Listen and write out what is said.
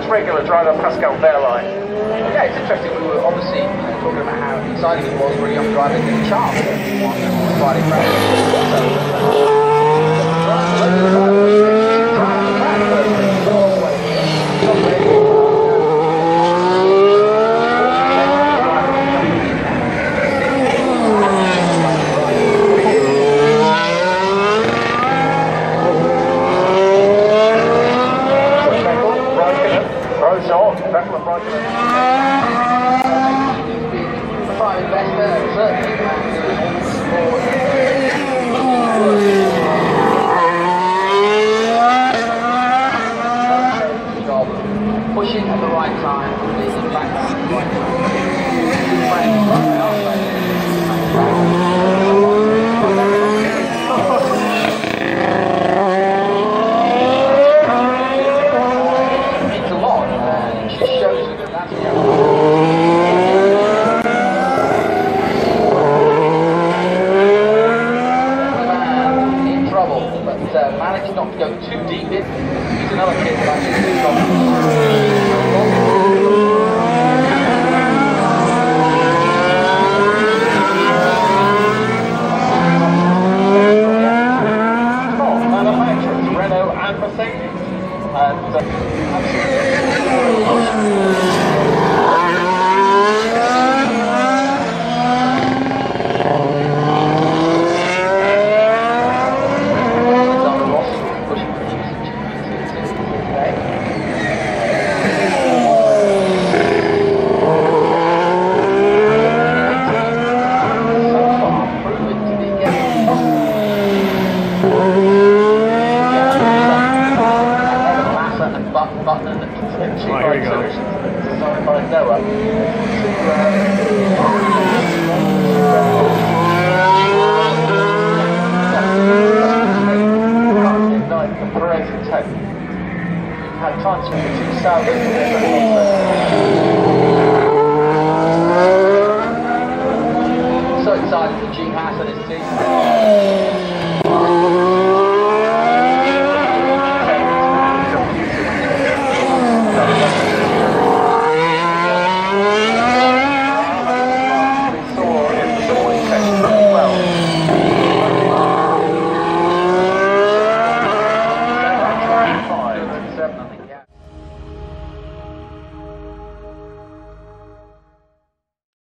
French regular driver Pascal Verline. Yeah, it's interesting. We were obviously talking about how exciting it was for a young driver in Charles on Friday, pushing at the right time, leading back it's a lot, and it shows you that that's the managed not to go too deep in. He's another kid that actually moved on. From manufacturers Renault and Mercedes. And Button and two right, solutions designed by Noah to Perez and Tone. Had time to do two salaries. So excited for G-Mass and his team. Nothing.